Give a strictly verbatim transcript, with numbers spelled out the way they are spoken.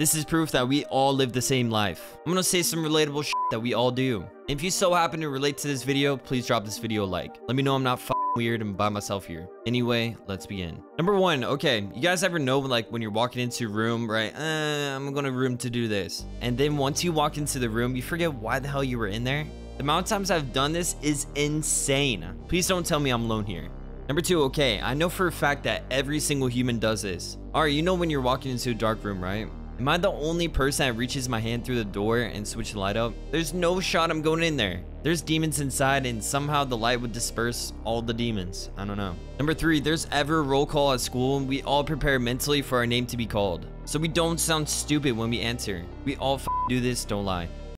This is proof that we all live the same life. I'm gonna say some relatable shit that we all do. If you so happen to relate to this video, please drop this video a like. Let me know I'm not f***ing weird and by myself here. Anyway, let's begin. Number one, okay, you guys ever know when, like when you're walking into a room, right? Uh, I'm going to room to do this. And then once you walk into the room, you forget why the hell you were in there. The amount of times I've done this is insane. Please don't tell me I'm alone here. Number two, okay, I know for a fact that every single human does this. All right, you know when you're walking into a dark room, right? Am I the only person that reaches my hand through the door and switch the light up? There's no shot I'm going in there. There's demons inside and somehow the light would disperse all the demons. I don't know. Number three, there's ever a roll call at school and we all prepare mentally for our name to be called. So we don't sound stupid when we answer. We all f***ing do this, don't lie.